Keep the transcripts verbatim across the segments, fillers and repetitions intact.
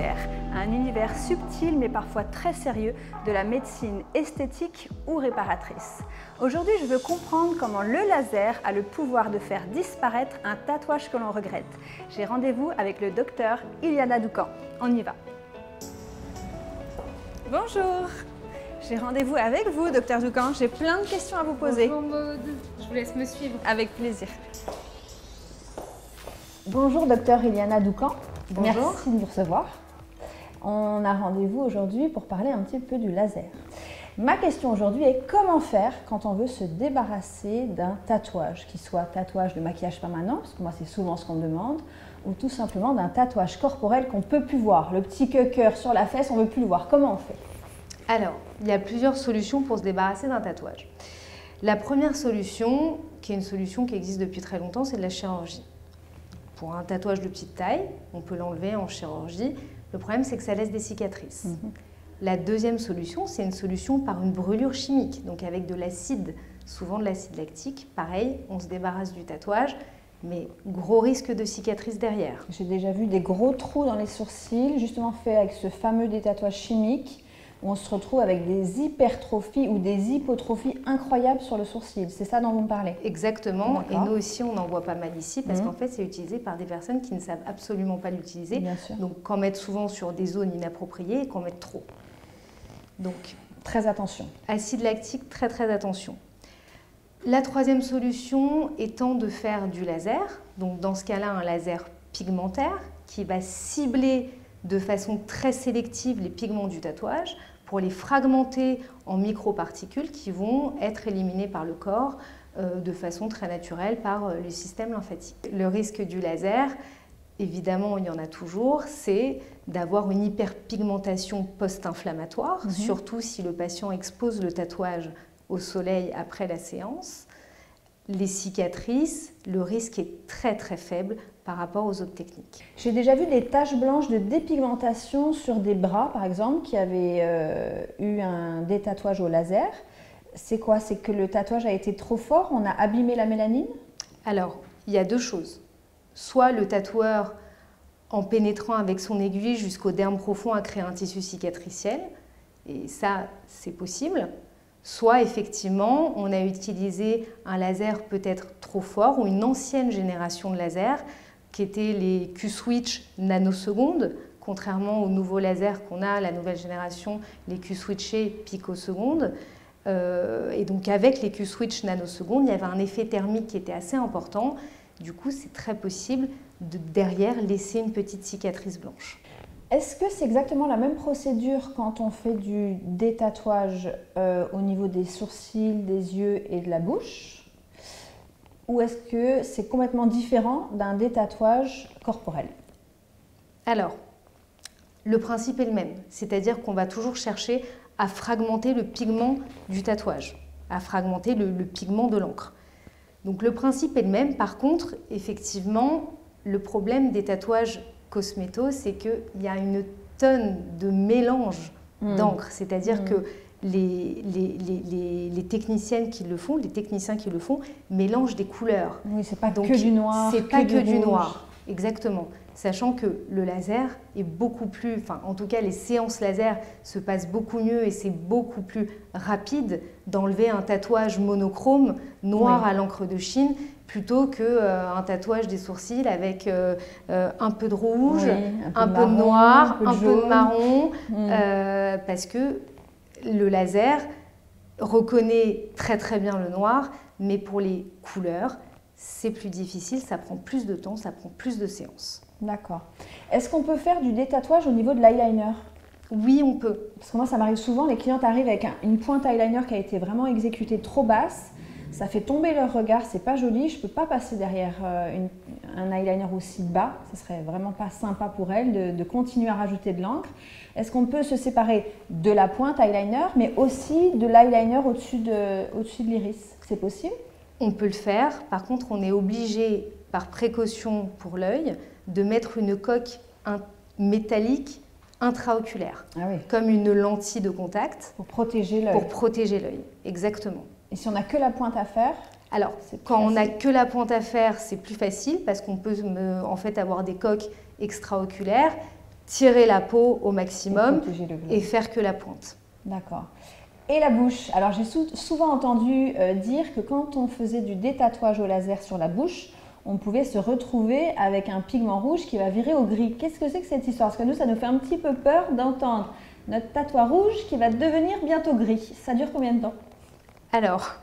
univers, un univers subtil mais parfois très sérieux de la médecine esthétique ou réparatrice. Aujourd'hui, je veux comprendre comment le laser a le pouvoir de faire disparaître un tatouage que l'on regrette. J'ai rendez-vous avec le docteur Ilana Doukhan. On y va. Bonjour. J'ai rendez-vous avec vous, docteur Doukhan. J'ai plein de questions à vous poser. Bonjour Maud. Je vous laisse me suivre. Avec plaisir. Bonjour docteur Ilana Doukhan. Bonjour. Merci de nous recevoir. On a rendez-vous aujourd'hui pour parler un petit peu du laser. Ma question aujourd'hui est comment faire quand on veut se débarrasser d'un tatouage, qu'il soit tatouage de maquillage permanent, parce que moi c'est souvent ce qu'on me demande, ou tout simplement d'un tatouage corporel qu'on ne peut plus voir. Le petit cœur sur la fesse, on ne veut plus le voir. Comment on fait? Alors, il y a plusieurs solutions pour se débarrasser d'un tatouage. La première solution, qui est une solution qui existe depuis très longtemps, c'est de la chirurgie. Pour un tatouage de petite taille, on peut l'enlever en chirurgie. Le problème, c'est que ça laisse des cicatrices. Mm-hmm. La deuxième solution, c'est une solution par une brûlure chimique, donc avec de l'acide, souvent de l'acide lactique. Pareil, on se débarrasse du tatouage, mais gros risque de cicatrice derrière. J'ai déjà vu des gros trous dans les sourcils, justement fait avec ce fameux détatouage chimique, où on se retrouve avec des hypertrophies ou des hypotrophies incroyables sur le sourcil. C'est ça dont vous me parlez? Exactement. Et nous aussi, on n'en voit pas mal ici, parce mmh. qu'en fait, c'est utilisé par des personnes qui ne savent absolument pas l'utiliser. Donc, qu'en mettent souvent sur des zones inappropriées et qu'en mettent trop. Donc, très attention. Acide lactique, très très attention. La troisième solution étant de faire du laser. Donc, dans ce cas-là, un laser pigmentaire qui va cibler de façon très sélective les pigments du tatouage pour les fragmenter en microparticules qui vont être éliminées par le corps euh, de façon très naturelle par euh, le système lymphatique. Le risque du laser, évidemment, il y en a toujours, c'est d'avoir une hyperpigmentation post-inflammatoire, mmh. surtout si le patient expose le tatouage au soleil après la séance. Les cicatrices, le risque est très très faible par rapport aux autres techniques. J'ai déjà vu des taches blanches de dépigmentation sur des bras, par exemple, qui avaient euh, eu un détatouage au laser. C'est quoi? C'est que le tatouage a été trop fort? On a abîmé la mélanine? Alors, il y a deux choses. Soit le tatoueur, en pénétrant avec son aiguille jusqu'au derme profond, a créé un tissu cicatriciel, et ça, c'est possible. Soit, effectivement, on a utilisé un laser peut-être trop fort, ou une ancienne génération de lasers, qui étaient les Q-switch nanosecondes, contrairement aux nouveaux lasers qu'on a, la nouvelle génération, les Q-switchés picosecondes. Euh, et donc, avec les Q-switch nanosecondes, il y avait un effet thermique qui était assez important. Du coup, c'est très possible de derrière laisser une petite cicatrice blanche. Est-ce que c'est exactement la même procédure quand on fait du détatouage euh, au niveau des sourcils, des yeux et de la bouche? Ou est-ce que c'est complètement différent d'un détatouage corporel? Alors, le principe est le même, c'est-à-dire qu'on va toujours chercher à fragmenter le pigment du tatouage, à fragmenter le, le pigment de l'encre. Donc le principe est le même, par contre, effectivement, le problème des tatouages cosméto, c'est qu'il y a une tonne de mélange mmh. d'encre. C'est-à-dire mmh. que les, les, les, les, les techniciennes qui le font, les techniciens qui le font, mélangent des couleurs. Oui, c'est pas Donc, que du noir. C'est pas que, que du rouge. noir, exactement. Sachant que le laser est beaucoup plus, enfin, en tout cas, les séances laser se passent beaucoup mieux et c'est beaucoup plus rapide d'enlever un tatouage monochrome noir oui. à l'encre de Chine plutôt qu'un euh, tatouage des sourcils avec euh, euh, un peu de rouge, oui, un, peu, un marron, peu de noir, un peu de, un peu de marron, mmh. euh, parce que le laser reconnaît très très bien le noir, mais pour les couleurs, c'est plus difficile, ça prend plus de temps, ça prend plus de séances. D'accord. Est-ce qu'on peut faire du détatouage au niveau de l'eyeliner? Oui, on peut. Parce que moi, ça m'arrive souvent, les clientes arrivent avec une pointe eyeliner qui a été vraiment exécutée trop basse, ça fait tomber leur regard, c'est pas joli, je peux pas passer derrière une, un eyeliner aussi bas, ce serait vraiment pas sympa pour elle de, de continuer à rajouter de l'encre. Est-ce qu'on peut se séparer de la pointe eyeliner, mais aussi de l'eyeliner au-dessus de, au-dessus de l'iris? C'est possible? On peut le faire, par contre, on est obligé, par précaution pour l'œil, de mettre une coque métallique intraoculaire, ah oui. comme une lentille de contact. Pour protéger l'œil. Pour protéger l'œil, exactement. Et si on n'a que la pointe à faire? Alors, quand on n'a que la pointe à faire, c'est plus facile parce qu'on peut en fait avoir des coques extraoculaires tirer la peau au maximum et, et faire que la pointe. D'accord. Et la bouche. Alors, j'ai souvent entendu euh, dire que quand on faisait du détatouage au laser sur la bouche, on pouvait se retrouver avec un pigment rouge qui va virer au gris. Qu'est-ce que c'est que cette histoire? Parce que nous, ça nous fait un petit peu peur d'entendre notre tatouage rouge qui va devenir bientôt gris. Ça dure combien de temps? Alors,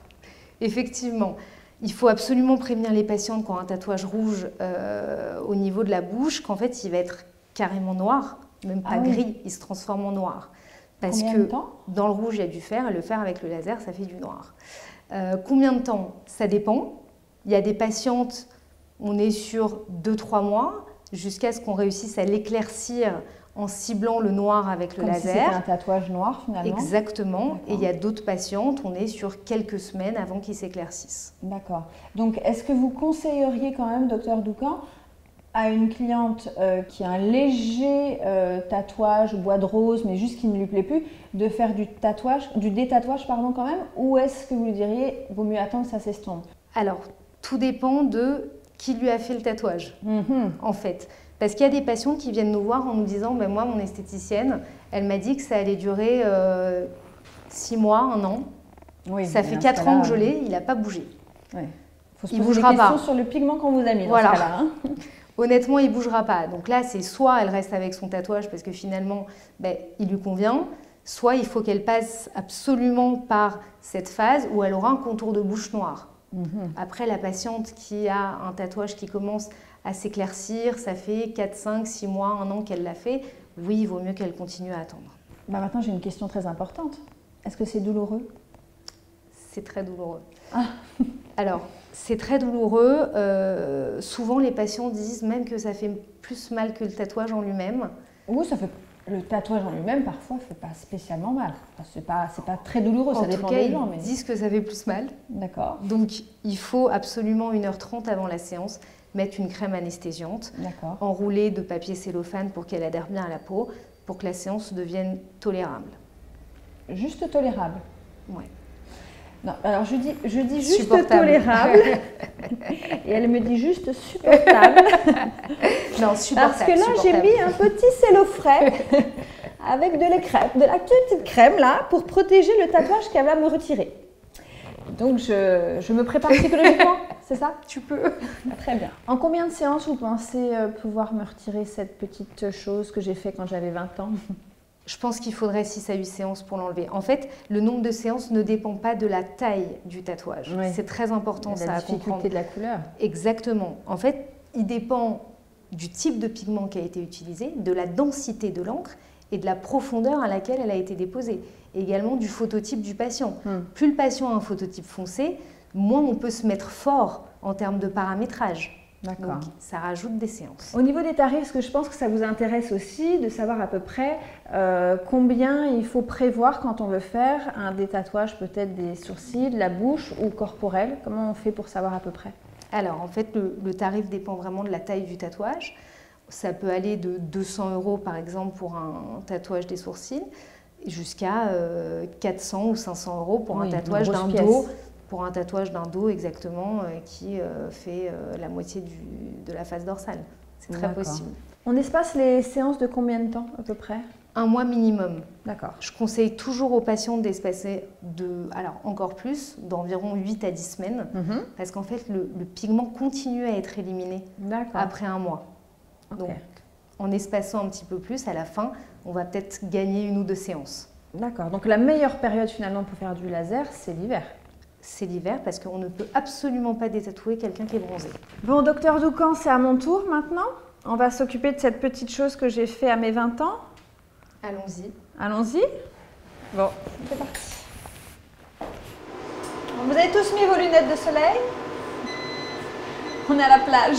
effectivement, il faut absolument prévenir les patientes qui ont un tatouage rouge euh, au niveau de la bouche qu'en fait, il va être carrément noir, même pas ah oui. gris, il se transforme en noir. Parce combien que de temps? Dans le rouge, il y a du fer, et le fer avec le laser, ça fait du noir. Euh, combien de temps? Ça dépend. Il y a des patientes, on est sur deux trois mois, jusqu'à ce qu'on réussisse à l'éclaircir en ciblant le noir avec le Comme laser. Si c'était un tatouage noir finalement. Exactement. Et il y a d'autres patientes, on est sur quelques semaines avant qu'ils s'éclaircissent. D'accord. Donc, est-ce que vous conseilleriez quand même, docteur Doukhan, à une cliente euh, qui a un léger euh, tatouage bois de rose, mais juste qui ne lui plaît plus, de faire du tatouage, du détatouage pardon quand même, ou est-ce que vous lui diriez vaut mieux attendre que ça s'estompe? Alors, tout dépend de qui lui a fait le tatouage, mm-hmm. en fait. Parce qu'il y a des patients qui viennent nous voir en nous disant bah, « Moi, mon esthéticienne, elle m'a dit que ça allait durer euh, six mois, un an. Oui, ça fait quatre ans que je l'ai, il n'a pas bougé. Oui. Faut se il ne bougera des pas. » sur le pigment qu'on vous a mis voilà. dans ce cas-là. Hein. Honnêtement, il ne bougera pas. Donc là, c'est soit elle reste avec son tatouage parce que finalement, ben, il lui convient, soit il faut qu'elle passe absolument par cette phase où elle aura un contour de bouche noire. Mm-hmm. Après, la patiente qui a un tatouage qui commence à s'éclaircir, ça fait quatre, cinq, six mois, un an qu'elle l'a fait, oui, il vaut mieux qu'elle continue à attendre. Bah maintenant, j'ai une question très importante. Est-ce que c'est douloureux? C'est très douloureux. Ah. Alors, c'est très douloureux. Euh, souvent, les patients disent même que ça fait plus mal que le tatouage en lui-même. Oui, ça fait... Le tatouage en lui-même, parfois, ne fait pas spécialement mal. Enfin, c'est pas, c'est pas très douloureux, ça dépend des gens. En tout cas, ils disent que ça fait plus mal. D'accord. Donc, il faut absolument une heure trente avant la séance mettre une crème anesthésiante, enroulée de papier cellophane pour qu'elle adhère bien à la peau, pour que la séance devienne tolérable. Juste tolérable? Oui. Non, alors je dis, je dis juste tolérable et elle me dit juste supportable. Non, supportable. Parce que là, j'ai mis un petit cello-frais avec de la, crème, de la petite crème là pour protéger le tatouage qu'elle va me retirer. Donc, je, je me prépare psychologiquement, c'est ça? Tu peux. Très bien. En combien de séances vous pensez pouvoir me retirer cette petite chose que j'ai fait quand j'avais vingt ans? Je pense qu'il faudrait six à huit séances pour l'enlever. En fait, le nombre de séances ne dépend pas de la taille du tatouage. Oui. C'est très important ça à comprendre. La difficulté de la couleur. Exactement. En fait, il dépend du type de pigment qui a été utilisé, de la densité de l'encre et de la profondeur à laquelle elle a été déposée. Et également du phototype du patient. Hum. Plus le patient a un phototype foncé, moins on peut se mettre fort en termes de paramétrage. Donc, ça rajoute des séances. Au niveau des tarifs, parce que je pense que ça vous intéresse aussi de savoir à peu près euh, combien il faut prévoir quand on veut faire un détatouage peut-être des sourcils, de la bouche ou corporel. Comment on fait pour savoir à peu près? Alors, en fait, le, le tarif dépend vraiment de la taille du tatouage. Ça peut aller de deux cents euros, par exemple, pour un tatouage des sourcils, jusqu'à euh, quatre cents ou cinq cents euros pour oui, un tatouage d'un dos. Pour un tatouage d'un dos exactement euh, qui euh, fait euh, la moitié du, de la face dorsale. C'est très possible. On espace les séances de combien de temps à peu près? Un mois minimum. D'accord. Je conseille toujours aux patients d'espacer de, alors encore plus, d'environ huit à dix semaines, mm-hmm. parce qu'en fait le, le pigment continue à être éliminé après un mois. Okay. Donc en espaçant un petit peu plus, à la fin, on va peut-être gagner une ou deux séances. D'accord. Donc la meilleure période finalement pour faire du laser, c'est l'hiver. C'est l'hiver parce qu'on ne peut absolument pas détatouer quelqu'un qui est bronzé. Bon, docteur Doukhan, c'est à mon tour maintenant. On va s'occuper de cette petite chose que j'ai fait à mes vingt ans. Allons-y. Allons-y. Bon, c'est parti. Bon, vous avez tous mis vos lunettes de soleil. On est à la plage.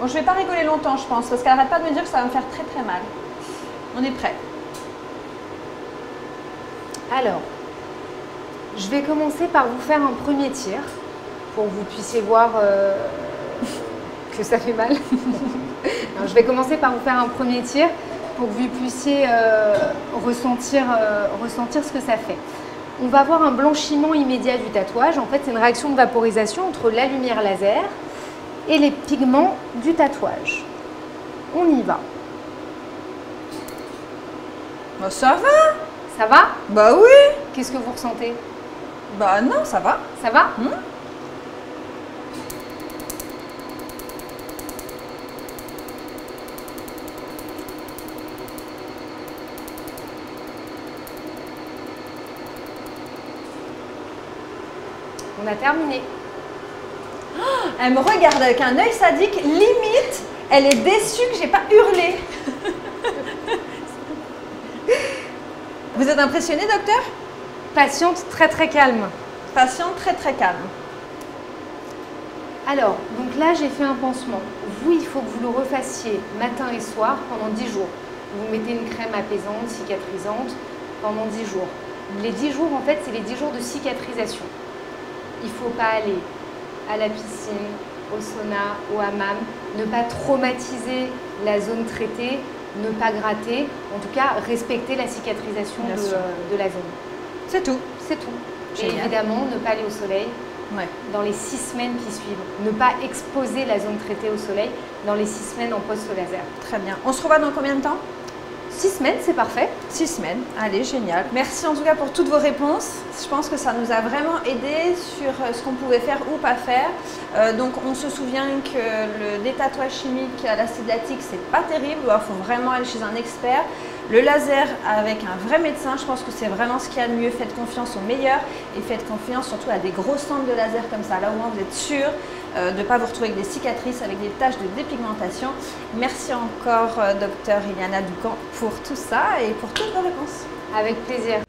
Bon, je ne vais pas rigoler longtemps, je pense, parce qu'elle n'arrête pas de me dire que ça va me faire très très mal. On est prêts. Alors, je vais commencer par vous faire un premier tir pour que vous puissiez voir euh, que ça fait mal. Alors, je vais commencer par vous faire un premier tir pour que vous puissiez euh, ressentir, euh, ressentir ce que ça fait. On va avoir un blanchiment immédiat du tatouage. En fait, c'est une réaction de vaporisation entre la lumière laser et les pigments du tatouage. On y va. Bah ça va. Ça va? Bah oui. Qu'est-ce que vous ressentez? Bah non, ça va. Ça va? hmm On a terminé. Elle me regarde avec un œil sadique, limite, elle est déçue que j'ai pas hurlé. Vous êtes impressionnée, docteur? Patiente très très calme. Patiente très très calme. Alors, donc là j'ai fait un pansement. Vous, il faut que vous le refassiez matin et soir pendant dix jours. Vous mettez une crème apaisante, cicatrisante pendant dix jours. Les dix jours, en fait, c'est les dix jours de cicatrisation. Il ne faut pas aller à la piscine, au sauna, au hammam, ne pas traumatiser la zone traitée, ne pas gratter, en tout cas respecter la cicatrisation de, de la zone. C'est tout. C'est tout. Génial. Et évidemment, ne pas aller au soleil ouais. dans les six semaines qui suivent. Ne pas exposer la zone traitée au soleil dans les six semaines en post-laser. Très bien. On se revoit dans combien de temps? Six semaines, c'est parfait. Six semaines, allez, génial. Merci en tout cas pour toutes vos réponses. Je pense que ça nous a vraiment aidé sur ce qu'on pouvait faire ou pas faire. Euh, donc, on se souvient que le, des tatouages chimiques à l'acide lactique, c'est pas terrible. Il faut vraiment aller chez un expert. Le laser avec un vrai médecin, je pense que c'est vraiment ce qu'il y a de mieux. Faites confiance aux meilleurs et faites confiance surtout à des gros centres de laser comme ça. Là, au moins, vous êtes sûr de ne pas vous retrouver avec des cicatrices, avec des taches de dépigmentation. Merci encore, docteur Ilana Doukhan, pour tout ça et pour toutes vos réponses. Avec plaisir.